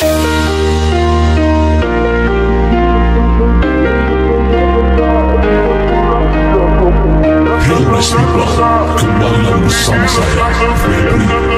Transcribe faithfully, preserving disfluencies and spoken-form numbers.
He'll rest me blood, kembali bersama saya, Febri.